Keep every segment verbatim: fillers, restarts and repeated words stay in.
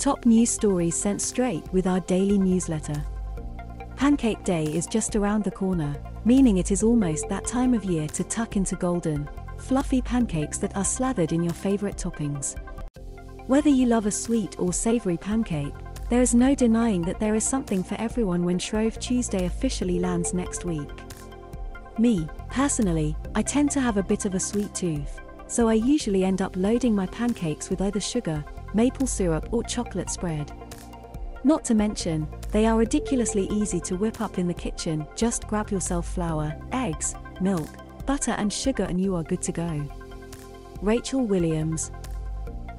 Top news stories sent straight with our daily newsletter. Pancake Day is just around the corner, meaning it is almost that time of year to tuck into golden, fluffy pancakes that are slathered in your favorite toppings. Whether you love a sweet or savory pancake, there is no denying that there is something for everyone when Shrove Tuesday officially lands next week. Me, personally, I tend to have a bit of a sweet tooth, so I usually end up loading my pancakes with either sugar, maple syrup or chocolate spread. Not to mention, they are ridiculously easy to whip up in the kitchen. Just grab yourself flour, eggs, milk, butter and sugar and you are good to go. Rachel Williams.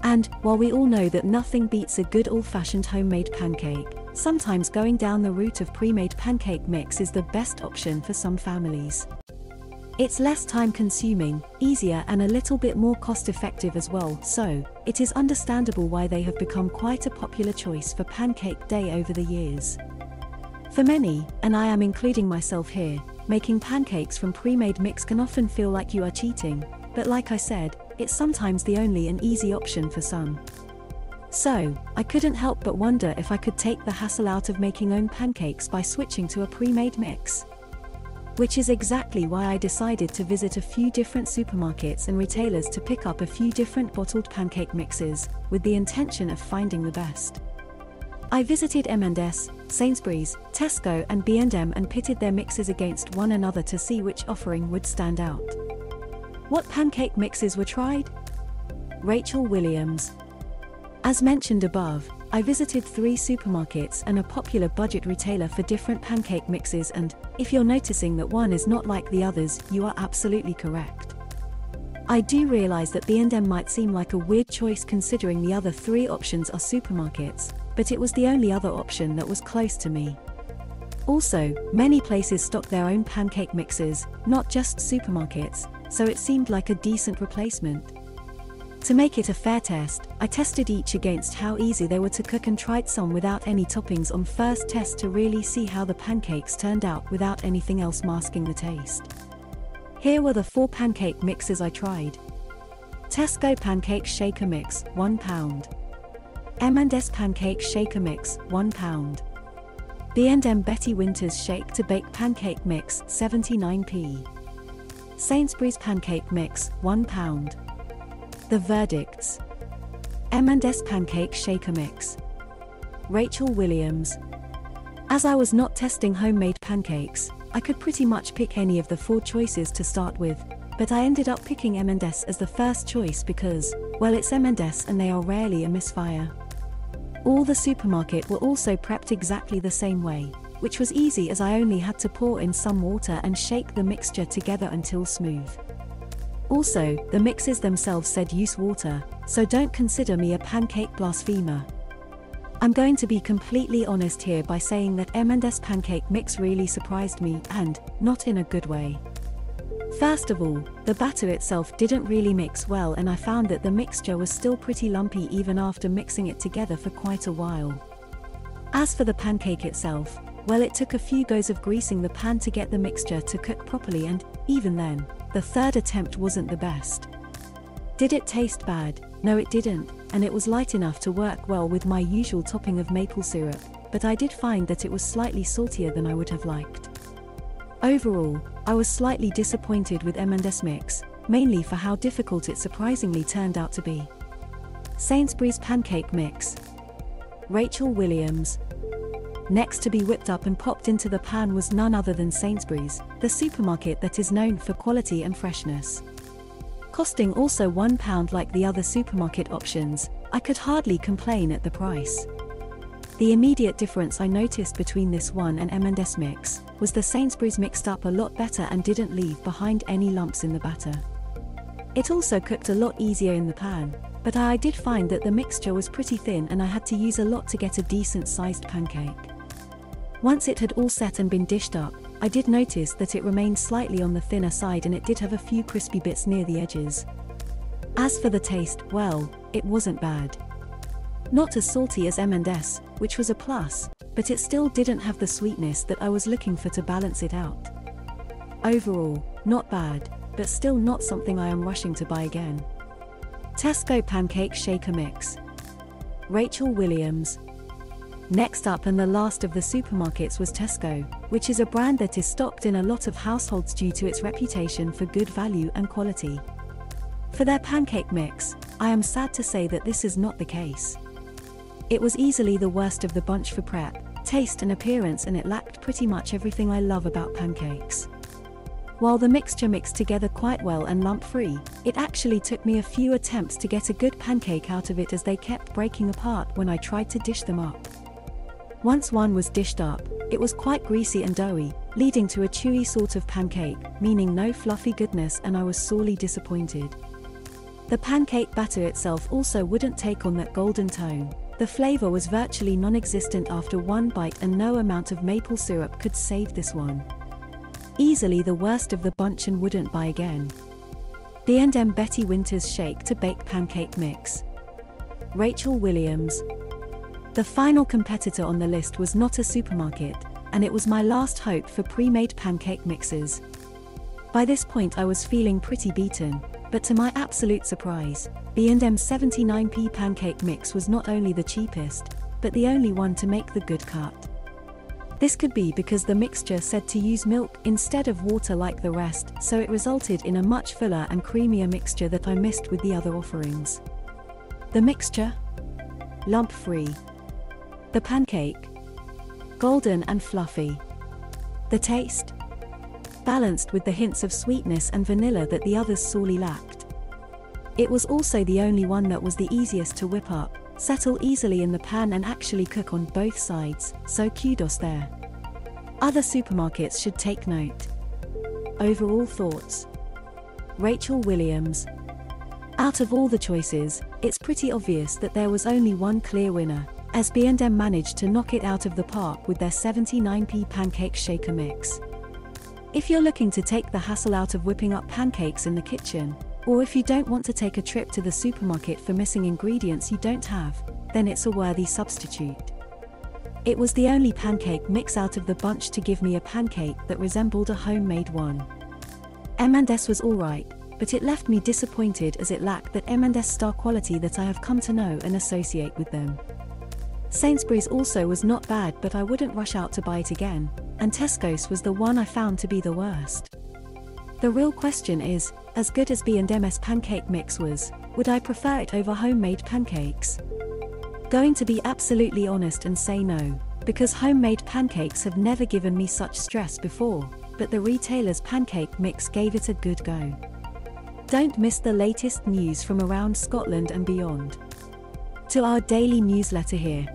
And, while we all know that nothing beats a good old-fashioned homemade pancake, sometimes going down the route of pre-made pancake mix is the best option for some families. It's less time-consuming, easier and a little bit more cost-effective as well, so it is understandable why they have become quite a popular choice for Pancake Day over the years. For many, and I am including myself here, making pancakes from pre-made mix can often feel like you are cheating, but like I said, it's sometimes the only and easy option for some. So, I couldn't help but wonder if I could take the hassle out of making own pancakes by switching to a pre-made mix. Which is exactly why I decided to visit a few different supermarkets and retailers to pick up a few different bottled pancake mixes, with the intention of finding the best. I visited M and S, Sainsbury's, Tesco and B and M and pitted their mixes against one another to see which offering would stand out. What pancake mixes were tried? Rachel Williams. As mentioned above, I visited three supermarkets and a popular budget retailer for different pancake mixes and, if you're noticing that one is not like the others, you are absolutely correct. I do realize that B and M might seem like a weird choice considering the other three options are supermarkets, but it was the only other option that was close to me. Also, many places stock their own pancake mixes, not just supermarkets, so it seemed like a decent replacement. To make it a fair test, I tested each against how easy they were to cook and tried some without any toppings on first test to really see how the pancakes turned out without anything else masking the taste. Here were the four pancake mixes I tried. Tesco Pancake Shaker Mix, one pound. M and S Pancake Shaker Mix, one pound. B and M Betty Winters Shake to Bake Pancake Mix, seventy-nine p. Sainsbury's Pancake Mix, one pound. The verdicts. M and S Pancake Shaker Mix. Rachel Williams. As I was not testing homemade pancakes, I could pretty much pick any of the four choices to start with, but I ended up picking M and S as the first choice because, well, it's M and S and they are rarely a misfire. All the supermarket were also prepped exactly the same way, which was easy as I only had to pour in some water and shake the mixture together until smooth. Also, the mixes themselves said use water, so don't consider me a pancake blasphemer. I'm going to be completely honest here by saying that M and S pancake mix really surprised me, and not in a good way. First of all, the batter itself didn't really mix well and I found that the mixture was still pretty lumpy even after mixing it together for quite a while. As for the pancake itself, well, it took a few goes of greasing the pan to get the mixture to cook properly and, even then, the third attempt wasn't the best. Did it taste bad? No, it didn't, and it was light enough to work well with my usual topping of maple syrup, but I did find that it was slightly saltier than I would have liked. Overall, I was slightly disappointed with M and S mix, mainly for how difficult it surprisingly turned out to be. Sainsbury's Pancake Mix. Rachel Williams. Next to be whipped up and popped into the pan was none other than Sainsbury's, the supermarket that is known for quality and freshness. Costing also one pound like the other supermarket options, I could hardly complain at the price. The immediate difference I noticed between this one and M and S mix was the Sainsbury's mixed up a lot better and didn't leave behind any lumps in the batter. It also cooked a lot easier in the pan, but I did find that the mixture was pretty thin and I had to use a lot to get a decent sized pancake. Once it had all set and been dished up, I did notice that it remained slightly on the thinner side and it did have a few crispy bits near the edges. As for the taste, well, it wasn't bad. Not as salty as M and S, which was a plus, but it still didn't have the sweetness that I was looking for to balance it out. Overall, not bad, but still not something I am rushing to buy again. Tesco Pancake Shaker Mix. Rachel Williams. Next up, and the last of the supermarkets, was Tesco, which is a brand that is stocked in a lot of households due to its reputation for good value and quality. For their pancake mix, I am sad to say that this is not the case. It was easily the worst of the bunch for prep, taste and appearance, and it lacked pretty much everything I love about pancakes. While the mixture mixed together quite well and lump-free, it actually took me a few attempts to get a good pancake out of it, as they kept breaking apart when I tried to dish them up. Once one was dished up, it was quite greasy and doughy, leading to a chewy sort of pancake, meaning no fluffy goodness, and I was sorely disappointed. The pancake batter itself also wouldn't take on that golden tone. The flavor was virtually non-existent after one bite, and no amount of maple syrup could save this one. Easily the worst of the bunch, and wouldn't buy again. B and M Betty Winters Shake to Bake Pancake Mix. Rachel Williams. The final competitor on the list was not a supermarket, and it was my last hope for pre-made pancake mixes. By this point I was feeling pretty beaten, but to my absolute surprise, B and M's seventy-nine p pancake mix was not only the cheapest, but the only one to make the good cut. This could be because the mixture said to use milk instead of water like the rest, so it resulted in a much fuller and creamier mixture that I missed with the other offerings. The mixture? Lump-free. The pancake? Golden and fluffy. The taste? Balanced with the hints of sweetness and vanilla that the others sorely lacked. It was also the only one that was the easiest to whip up, settle easily in the pan and actually cook on both sides, so kudos there. Other supermarkets should take note. Overall thoughts. Rachel Williams. Out of all the choices, it's pretty obvious that there was only one clear winner, as B and M managed to knock it out of the park with their seventy-nine p pancake shaker mix. If you're looking to take the hassle out of whipping up pancakes in the kitchen, or if you don't want to take a trip to the supermarket for missing ingredients you don't have, then it's a worthy substitute. It was the only pancake mix out of the bunch to give me a pancake that resembled a homemade one. M and S was alright, but it left me disappointed as it lacked that M and S star quality that I have come to know and associate with them. Sainsbury's also was not bad, but I wouldn't rush out to buy it again, and Tesco's was the one I found to be the worst. The real question is, as good as B and M's pancake mix was, would I prefer it over homemade pancakes? Going to be absolutely honest and say no, because homemade pancakes have never given me such stress before, but the retailer's pancake mix gave it a good go. Don't miss the latest news from around Scotland and beyond. To our daily newsletter here.